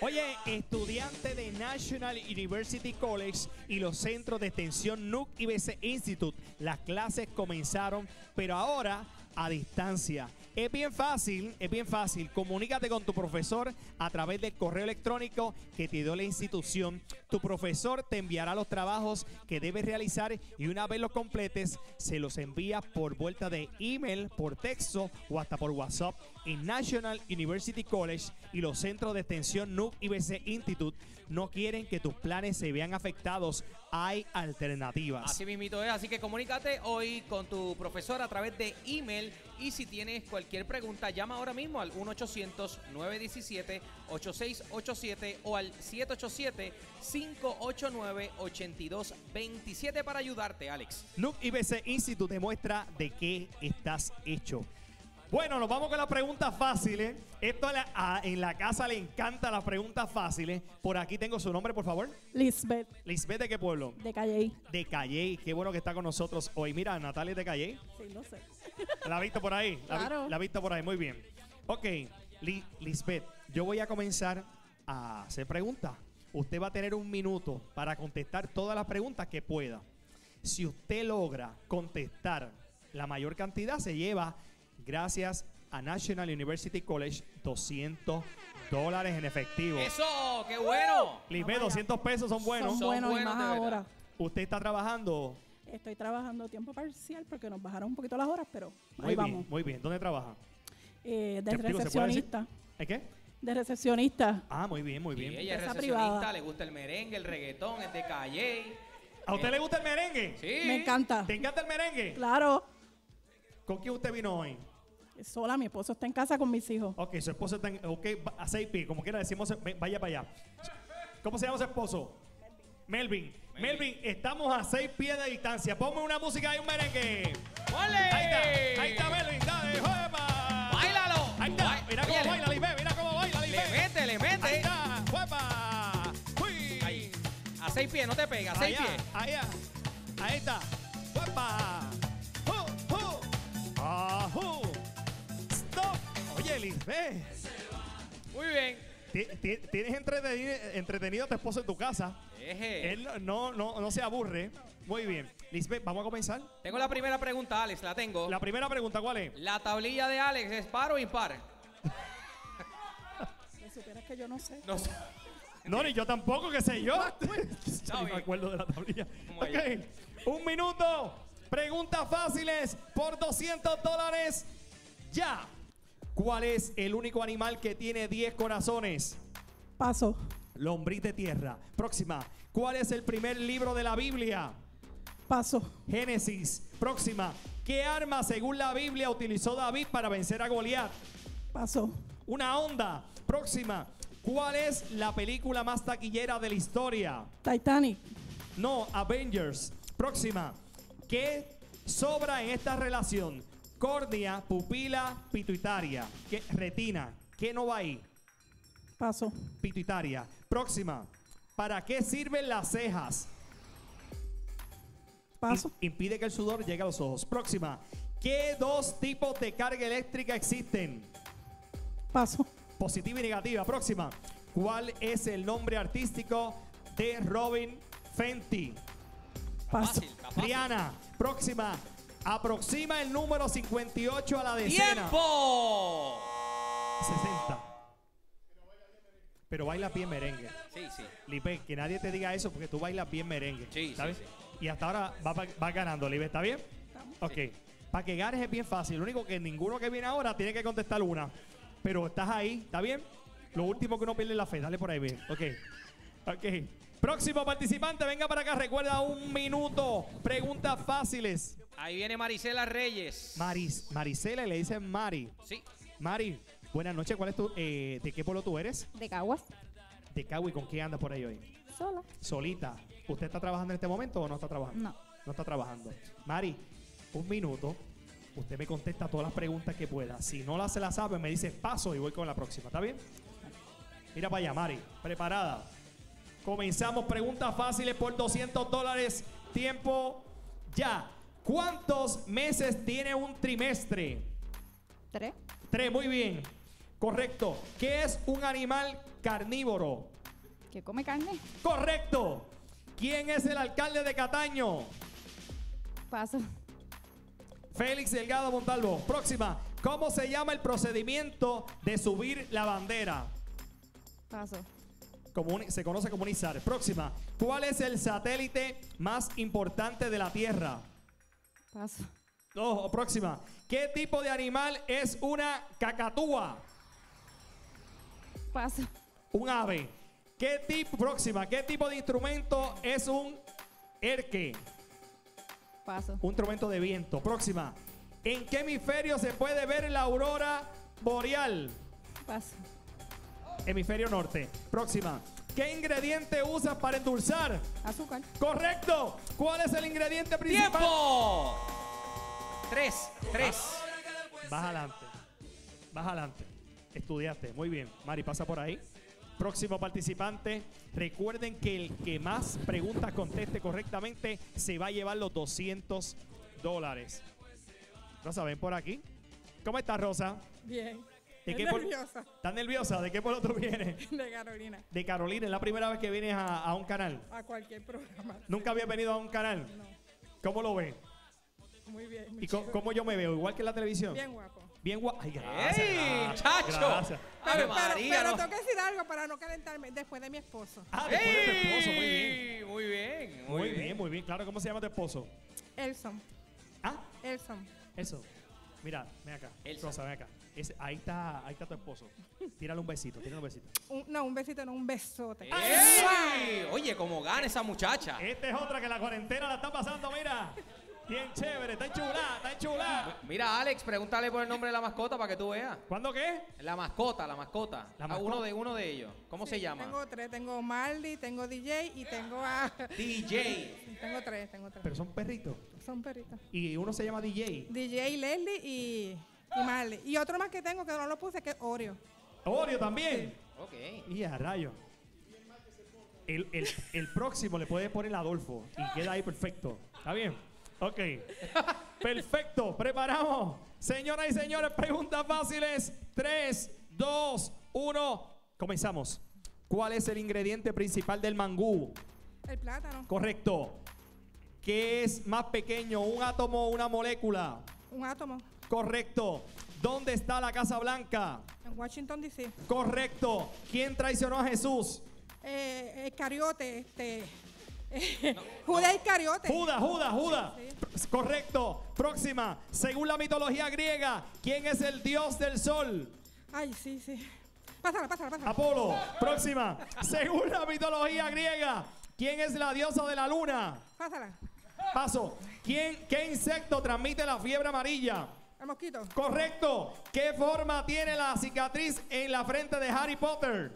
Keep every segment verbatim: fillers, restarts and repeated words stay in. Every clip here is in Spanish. Oye, estudiante de National University College y los centros de extensión N U C I B C Institute. Las clases comenzaron, pero ahora a distancia. Es bien fácil, es bien fácil. Comunícate con tu profesor a través del correo electrónico que te dio la institución. Tu profesor te enviará los trabajos que debes realizar y una vez los completes, se los envía por vuelta de email, por texto o hasta por WhatsApp. En National University College y los centros de extensión N U C I B C Institute no quieren que tus planes se vean afectados. Hay alternativas. Así mismito es. Así que comunícate hoy con tu profesor a través de email y si tienes cualquier Cualquier pregunta, llama ahora mismo al uno ochocientos, nueve diecisiete, ochenta y seis ochenta y siete o al siete ocho siete, cinco ocho nueve, ocho dos dos siete para ayudarte, Alex. N U C I B C Institute demuestra de qué estás hecho. Bueno, nos vamos con las preguntas fáciles. Esto a la, a, en la casa le encantan las preguntas fáciles. Por aquí tengo su nombre, por favor. Lisbeth. ¿Lisbeth de qué pueblo? De Cayey. De Cayey. Qué bueno que está con nosotros hoy. Mira, Natalia es de Cayey. Sí, no sé. ¿La ha visto por ahí? La, claro. La ha visto por ahí, muy bien. Ok, Li, Lisbeth, yo voy a comenzar a hacer preguntas. Usted va a tener un minuto para contestar todas las preguntas que pueda. Si usted logra contestar la mayor cantidad, se lleva... gracias a National University College, doscientos dólares en efectivo. ¡Eso! ¡Qué bueno! Lisbeth, doscientos pesos son buenos. Son, son buenos, buenos y más ahora. ¿Usted está trabajando? Estoy trabajando tiempo parcial porque nos bajaron un poquito las horas, pero muy ahí bien, vamos. Muy bien. ¿Dónde trabaja? Eh, de recepcionista. ¿De qué? De recepcionista. Ah, muy bien, muy bien. Y ella es recepcionista, privada. Le gusta el merengue, el reggaetón, es de Cayey. ¿A usted eh. le gusta el merengue? Sí. Me encanta. ¿Te encanta el merengue? Claro. ¿Con quién usted vino hoy? Sola, mi esposo está en casa con mis hijos. Ok, su esposo está en... Ok, a seis pies, como quiera decimos, vaya para allá. ¿Cómo se llama su esposo? Melvin. Melvin, Melvin estamos a seis pies de distancia. Ponme una música y un merengue. ¡Ole! Ahí está, ahí está Melvin, dale, juepa. ¡Báilalo! Ahí está, Baila. mira cómo Oye, baila, Lisbeth, mira cómo baila, Lisbeth. Le mete, le mete. Ahí está, juepa. Uy. Ahí. A seis pies, no te pega, a seis pies. Allá, ahí está, juepa. ¡Ajú! ¡Stop! Oye, Lisbeth. Muy bien. Tienes entretenido, entretenido a tu esposo en tu casa. Eje. Él no, no, no se aburre. Muy bien. Lisbeth, ¿vamos a comenzar? Tengo la primera pregunta, Alex. La tengo. ¿La primera pregunta cuál es? La tablilla de Alex. ¿Es par o impar? Si supieras que yo no sé. No sé. No, ni yo tampoco, qué sé yo. No me acuerdo de la tablilla. Okay. Un minuto. Preguntas fáciles por doscientos dólares. ¡Ya! ¿Cuál es el único animal que tiene diez corazones? Paso. Lombriz de tierra. Próxima. ¿Cuál es el primer libro de la Biblia? Paso. Génesis. Próxima. ¿Qué arma, según la Biblia, utilizó David para vencer a Goliat? Paso. Una onda. Próxima. ¿Cuál es la película más taquillera de la historia? Titanic. No, Avengers. Próxima. ¿Qué sobra en esta relación? Córnea, pupila, pituitaria. ¿Qué? Retina. ¿Qué no va ahí? Paso. Pituitaria. Próxima. ¿Para qué sirven las cejas? Paso. I- impide que el sudor llegue a los ojos. Próxima. ¿Qué dos tipos de carga eléctrica existen? Paso. Positiva y negativa. Próxima. ¿Cuál es el nombre artístico de Robin Fenty? Paso. Rihanna. Próxima. Aproxima el número cincuenta y ocho a la decena. ¡Tiempo! sesenta. Pero bailas bien merengue. Sí, sí. Lipe, que nadie te diga eso porque tú bailas bien merengue. Sí, ¿sabes? Sí, sí. Y hasta ahora vas va ganando, Lipe. ¿Está bien? Ok. Sí. Para que ganes es bien fácil. Lo único que ninguno que viene ahora tiene que contestar una. Pero estás ahí. ¿Está bien? Lo último que uno pierde es la fe. Dale por ahí, bien. Ok. Ok. Próximo participante, venga para acá. Recuerda, un minuto. Preguntas fáciles. Ahí viene Marisela Reyes. Maris, Marisela, le dicen Mari. Sí. Mari, buenas noches. ¿Cuál es tu, eh, ¿de qué pueblo tú eres? De Caguas. De Caguas. ¿Y con quién andas por ahí hoy? Sola. Solita. ¿Usted está trabajando en este momento o no está trabajando? No. No está trabajando. Mari, un minuto. Usted me contesta todas las preguntas que pueda. Si no la se la sabe, me dice paso y voy con la próxima. ¿Está bien? Mira para allá, Mari. Preparada. Comenzamos preguntas fáciles por doscientos dólares. Tiempo ya. ¿Cuántos meses tiene un trimestre? Tres. Tres, muy bien. Correcto. ¿Qué es un animal carnívoro? ¿Que come carne? Correcto. ¿Quién es el alcalde de Cataño? Paso. Félix Delgado Montalvo. Próxima. ¿Cómo se llama el procedimiento de subir la bandera? Paso. Comuni- se conoce como izar. Próxima. ¿Cuál es el satélite más importante de la Tierra? Paso. Oh, próxima. ¿Qué tipo de animal es una cacatúa? Paso. Un ave. ¿Qué tipo, próxima, ¿qué tipo de instrumento es un erque? Paso. Un instrumento de viento. Próxima. ¿En qué hemisferio se puede ver la aurora boreal? Paso. Hemisferio norte. Próxima. ¿Qué ingrediente usas para endulzar? Azúcar. Correcto. ¿Cuál es el ingrediente principal? ¡Tiempo! Tres. Tres. Vas adelante. Vas adelante. Estudiaste. Muy bien. Mari, pasa por ahí. Próximo participante. Recuerden que el que más preguntas conteste correctamente se va a llevar los doscientos dólares. Rosa, ven por aquí. ¿Cómo estás, Rosa? Bien. Estoy nerviosa. ¿Estás nerviosa? ¿De qué pueblo tú vienes? De Carolina. De Carolina. ¿Es la primera vez que vienes a, a un canal? A cualquier programa. ¿Nunca habías venido a un canal? No. ¿Cómo lo ves? Muy bien. ¿Y cómo, cómo yo me veo? ¿Igual que en la televisión? Bien guapo. Bien guapo. ¡Ay, gracias! ¡Ey, chacho! Gracias. Pero, pero, María, pero no. Tengo que decir algo para no calentarme. Después de mi esposo. Ah, después Ey, de tu esposo. Muy bien. Muy bien. Muy, muy bien. bien, muy bien. Claro, ¿cómo se llama tu esposo? Elson. ¿Ah? Elson. Elson. Mira, ven acá. Elson. Rosa, ven acá. Ese, ahí, está, ahí está tu esposo. Tírale un besito, tírale un besito. Un, no, un besito no, un besote. ¡Ey! Oye, cómo gana esa muchacha. Esta es otra que la cuarentena la está pasando, mira. Bien chévere, está enchulada, está enchulada. Mira, Alex, pregúntale por el nombre de la mascota para que tú veas. ¿Cuándo qué? La mascota, la mascota. La mascota. Uno de uno de ellos. ¿Cómo sí, se llama? Tengo tres, tengo Maldi, tengo D J y tengo a... D J. Tengo tres, tengo tres. Pero son perritos. Son perritos. Y uno se llama D J. D J, Leslie y, y Maldi. Y otro más que tengo que no lo puse que es Oreo. ¿Oreo también? Sí. Ok. Y a rayo. El, el, el próximo le puedes poner Adolfo y queda ahí perfecto. ¿Está bien? Ok, perfecto, preparamos. Señoras y señores, preguntas fáciles. tres, dos, uno, comenzamos. ¿Cuál es el ingrediente principal del mangú? El plátano. Correcto. ¿Qué es más pequeño, un átomo o una molécula? Un átomo. Correcto. ¿Dónde está la Casa Blanca? En Washington, D C Correcto. ¿Quién traicionó a Jesús? Eh, Iscariote, este... No, Judas no. Iscariote. Judas, Judas, Judas. Sí, sí. Correcto. Próxima. Según la mitología griega, ¿quién es el dios del sol? Ay, sí, sí. Pásala, pásala, pásala. Apolo. Próxima. Según la mitología griega, ¿quién es la diosa de la luna? Pásala. Paso. ¿Quién, ¿Qué insecto transmite la fiebre amarilla? El mosquito. Correcto. ¿Qué forma tiene la cicatriz en la frente de Harry Potter?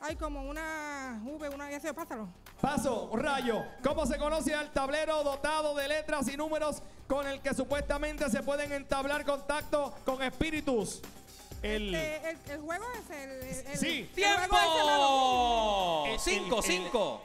Ay, como una V, una S, pásalo. Paso, rayo. ¿Cómo se conoce al tablero dotado de letras y números con el que supuestamente se pueden entablar contacto con espíritus? El, este, el, el juego es el... el, el sí. ¡Tiempo! El cinco, el, cinco.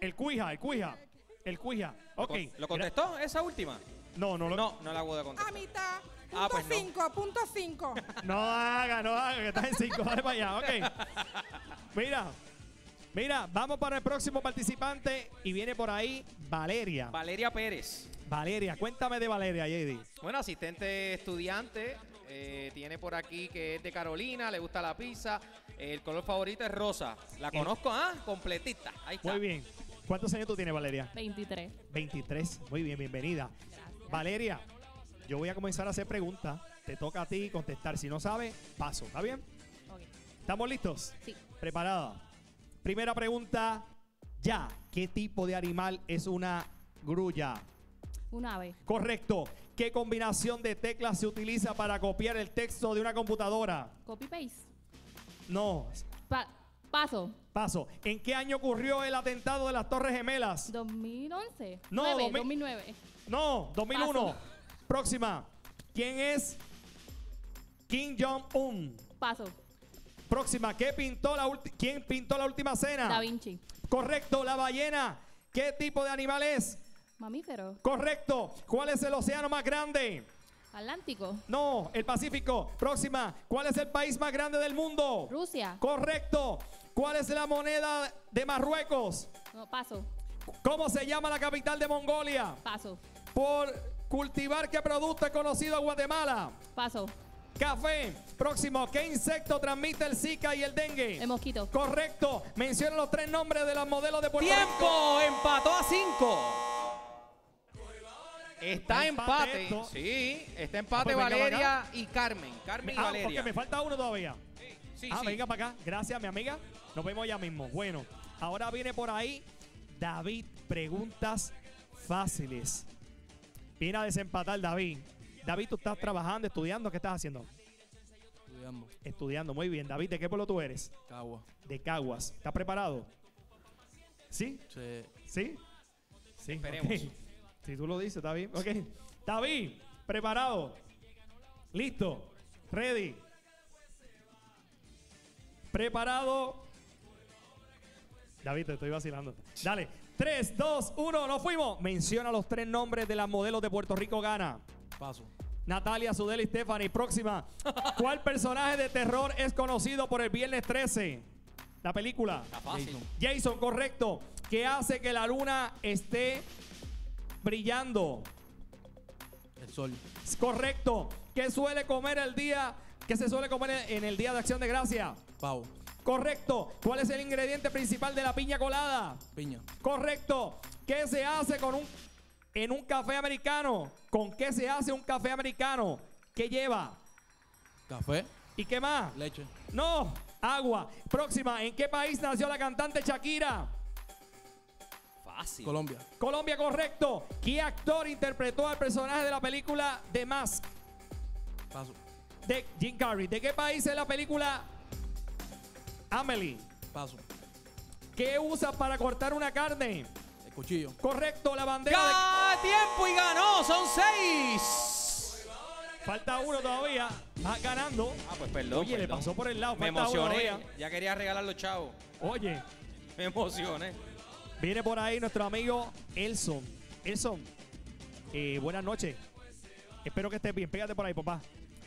El Ouija, el Ouija. El Ouija. Ok. ¿Lo contestó esa última? No, no lo... No, no la puedo contestar. A mitad. Punto ah, pues cinco, no. punto cinco. No haga, no haga, que estás en cinco. Dale para allá, ok. Mira, mira, vamos para el próximo participante y viene por ahí Valeria. Valeria Pérez. Valeria, cuéntame de Valeria, J D. Bueno, asistente estudiante, eh, tiene por aquí que es de Carolina, le gusta la pizza, el color favorito es rosa. La conozco, eh. ah, completita. Ahí está. Muy bien. ¿Cuántos años tú tienes, Valeria? veintitrés. veintitrés, muy bien, bienvenida. Gracias. Valeria, yo voy a comenzar a hacer preguntas. Te toca a ti contestar. Si no sabes, paso. ¿Está bien? Okay. ¿Estamos listos? Sí. ¿Preparada? Primera pregunta, ya. ¿Qué tipo de animal es una grulla? Un ave. Correcto. ¿Qué combinación de teclas se utiliza para copiar el texto de una computadora? Copy-paste. No. Pa paso. Paso. ¿En qué año ocurrió el atentado de las Torres Gemelas? dos mil once. No, dos mil nueve. No, dos mil uno. Paso. Próxima. ¿Quién es Kim Jong-un? Paso. Próxima. ¿Qué pintó la ¿Quién pintó la última cena? Da Vinci. Correcto. La ballena. ¿Qué tipo de animal es? Mamífero. Correcto. ¿Cuál es el océano más grande? Atlántico. No, el Pacífico. Próxima. ¿Cuál es el país más grande del mundo? Rusia. Correcto. ¿Cuál es la moneda de Marruecos? No, paso. ¿Cómo se llama la capital de Mongolia? Paso. Por cultivar qué producto es conocido Guatemala. Paso. Café. Próximo. ¿Qué insecto transmite el Zika y el dengue? El mosquito. Correcto. Menciona los tres nombres de los modelos de Puerto Rico. ¡Tiempo! Empató a cinco. Está empate. empate sí, está empate ah, pues Valeria y Carmen. Carmen y ah, Valeria. Porque me falta uno todavía. Sí, sí, ah, sí. Venga para acá. Gracias, mi amiga. Nos vemos ya mismo. Bueno, ahora viene por ahí David. Preguntas fáciles. Viene a desempatar David. David, ¿tú estás trabajando, estudiando? ¿Qué estás haciendo? Estudiando. Estudiando, muy bien. David, ¿de qué pueblo tú eres? Caguas. De Caguas. ¿Estás preparado? ¿Sí? Sí. ¿Sí? Sí. Esperemos. Okay. Si tú lo dices, David. Ok. David, preparado. Listo. Ready. Preparado. David, te estoy vacilando. Dale. tres, dos, uno. Nos fuimos. Menciona los tres nombres de las modelos de Puerto Rico Gana. Paso. Natalia, Zudelys, Stephanie. Próxima. ¿Cuál personaje de terror es conocido por el Viernes trece? La película. Está fácil. Jason, correcto. ¿Qué hace que la luna esté brillando? El sol. Es correcto. ¿Qué suele comer el día? ¿Qué se suele comer en el Día de Acción de Gracia? Pavo. Correcto. ¿Cuál es el ingrediente principal de la piña colada? Piña. Correcto. ¿Qué se hace con un en un café americano? ¿Con qué se hace un café americano? ¿Qué lleva? Café. ¿Y qué más? Leche. No, agua. Próxima. ¿En qué país nació la cantante Shakira? Fácil. Colombia. Colombia, correcto. ¿Qué actor interpretó al personaje de la película The Mask? Paso. De Jim Carrey. ¿De qué país es la película Amelie? Paso. ¿Qué usas para cortar una carne? Cuchillo. Correcto, la bandera. ¡Cada de... tiempo y ganó! ¡Son seis! Falta uno todavía. Va ganando. Ah, pues perdón. Oye, perdón. Le pasó por el lado. Me falta emocioné. Ya quería regalar los chavos. Oye. Me emocioné. Viene por ahí nuestro amigo Elson. Elson, eh, buenas noches. Espero que estés bien. Pégate por ahí, papá.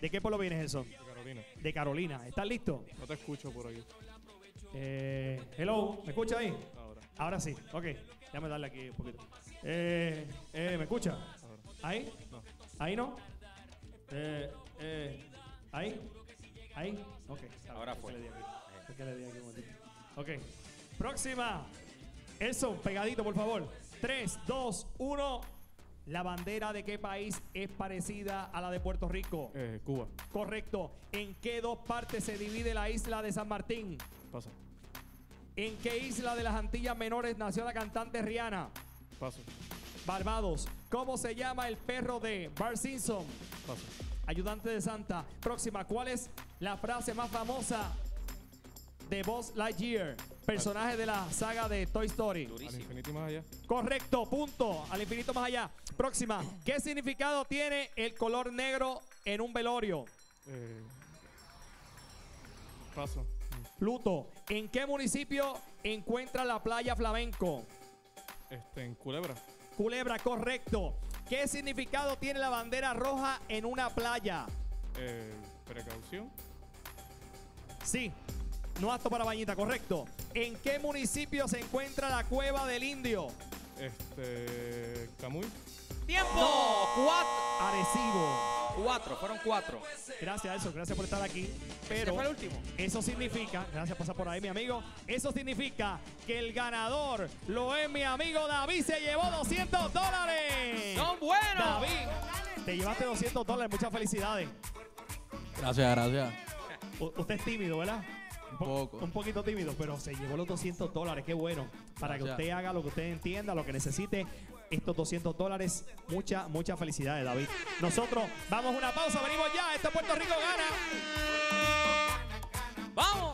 ¿De qué pueblo vienes, Elson? De Carolina. De Carolina. ¿Estás listo? No te escucho por aquí. Eh, hello, ¿me escucha ahí? Ahora. Ahora sí, ok. Déjame darle aquí un poquito. Eh, eh, ¿Me escucha? ¿Ahí? No. ¿Ahí no? Eh, eh, ¿Ahí? ¿Ahí? Ok. Ahora fue. Ok. Próxima. Eso, pegadito, por favor. tres, dos, uno. ¿La bandera de qué país es parecida a la de Puerto Rico? Eh, Cuba. Correcto. ¿En qué dos partes se divide la isla de San Martín? Paso. ¿En qué isla de las Antillas Menores nació la cantante Rihanna? Paso. Barbados. ¿Cómo se llama el perro de Bart Simpson? Paso. Ayudante de Santa. Próxima. ¿Cuál es la frase más famosa de Buzz Lightyear, personaje de la saga de Toy Story? Durísimo. Al infinito más allá. Correcto. Punto. Al infinito más allá. Próxima. ¿Qué significado tiene el color negro en un velorio? Eh, paso. Luto. ¿En qué municipio encuentra la playa Flamenco? Este, en Culebra. Culebra, correcto. ¿Qué significado tiene la bandera roja en una playa? Eh, precaución. Sí. No apto para bañita, correcto. ¿En qué municipio se encuentra la Cueva del Indio? Este, Camuy. ¡Tiempo! No, cuatro. Arecibo. Cuatro, fueron cuatro. Gracias, Elson, gracias por estar aquí. Pero fue el último. Eso significa, gracias, pasa por ahí, mi amigo. Eso significa que el ganador lo es mi amigo David. Se llevó doscientos dólares. ¡Son buenos! David, te llevaste doscientos dólares. Muchas felicidades. Gracias, gracias. U usted es tímido, ¿verdad? Un, po poco. un poquito tímido, pero se llevó los doscientos dólares. Qué bueno. Para gracias. Que usted haga lo que usted entienda, lo que necesite. Estos doscientos dólares, mucha, mucha felicidad, David. Nosotros vamos a una pausa, venimos ya. Esto es Puerto Rico Gana. ¡Vamos!